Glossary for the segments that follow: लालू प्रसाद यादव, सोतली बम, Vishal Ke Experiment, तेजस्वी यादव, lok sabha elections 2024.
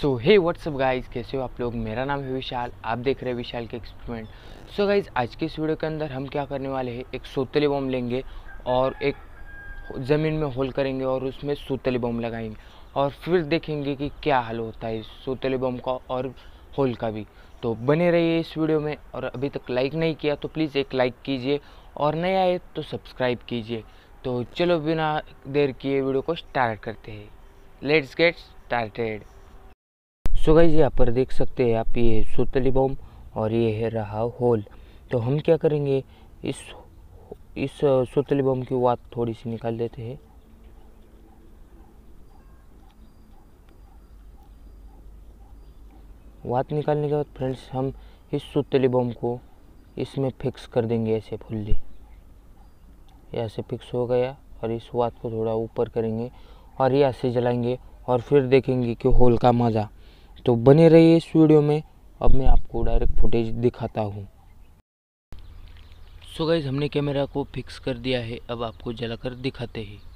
सो हे what's up guys, कैसे हो आप लोग। मेरा नाम है विशाल, आप देख रहे हैं विशाल के एक्सपेरिमेंट। सो गाइज, आज के इस वीडियो के अंदर हम क्या करने वाले हैं, एक सोतली बम लेंगे और एक ज़मीन में होल करेंगे और उसमें सोतली बम लगाएंगे और फिर देखेंगे कि क्या हाल होता है इस सोतली बम का और होल का भी। तो बने रहिए इस वीडियो में, और अभी तक लाइक नहीं किया तो प्लीज़ एक लाइक कीजिए और नए आए तो सब्सक्राइब कीजिए। तो चलो बिना देर किए वीडियो को स्टार्ट करते हैं। Let's get started. So guys, यहाँ पर देख सकते हैं आप, ये सोतली बम और ये है रहा होल। तो हम क्या करेंगे, इस सोतली बम की वात थोड़ी सी निकाल देते हैं। वात निकालने के बाद फ्रेंड्स, हम इस सोतली बम को इसमें फिक्स कर देंगे, ऐसे फुल्ली ऐसे फिक्स हो गया। और इस वात को थोड़ा ऊपर करेंगे और ये ऐसे जलाएंगे और फिर देखेंगे कि होल का मज़ा। तो बने रहिए इस वीडियो में, अब मैं आपको डायरेक्ट फुटेज दिखाता हूँ। सो गाइस, हमने कैमरा को फिक्स कर दिया है, अब आपको जलाकर दिखाते हैं।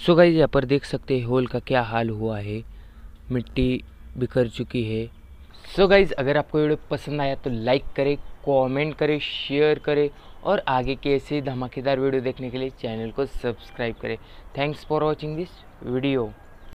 सो गाइस, यहाँ पर देख सकते हैं होल का क्या हाल हुआ है, मिट्टी बिखर चुकी है। सो गाइस, अगर आपको वीडियो पसंद आया तो लाइक करें, कमेंट करें, शेयर करें और आगे के ऐसे ही धमाकेदार वीडियो देखने के लिए चैनल को सब्सक्राइब करें। Thanks for watching this video.